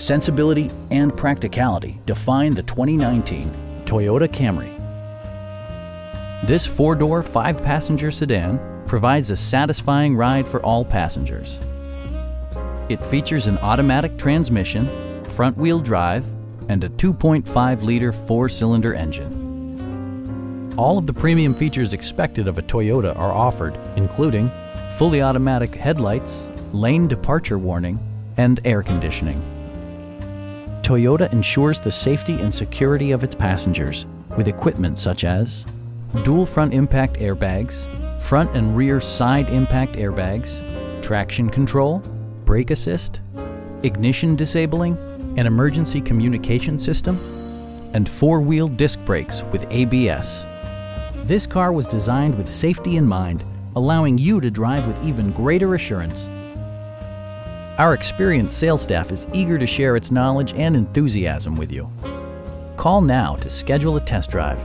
Sensibility and practicality define the 2019 Toyota Camry. This four-door, five-passenger sedan provides a satisfying ride for all passengers. It features an automatic transmission, front-wheel drive, and a 2.5-liter four-cylinder engine. All of the premium features expected of a Toyota are offered, including fully automatic headlights, lane departure warning, and air conditioning. Toyota ensures the safety and security of its passengers with equipment such as dual front impact airbags, front and rear side impact airbags, traction control, brake assist, ignition disabling, an emergency communication system, and four-wheel disc brakes with ABS. This car was designed with safety in mind, allowing you to drive with even greater assurance. Our experienced sales staff is eager to share its knowledge and enthusiasm with you. Call now to schedule a test drive.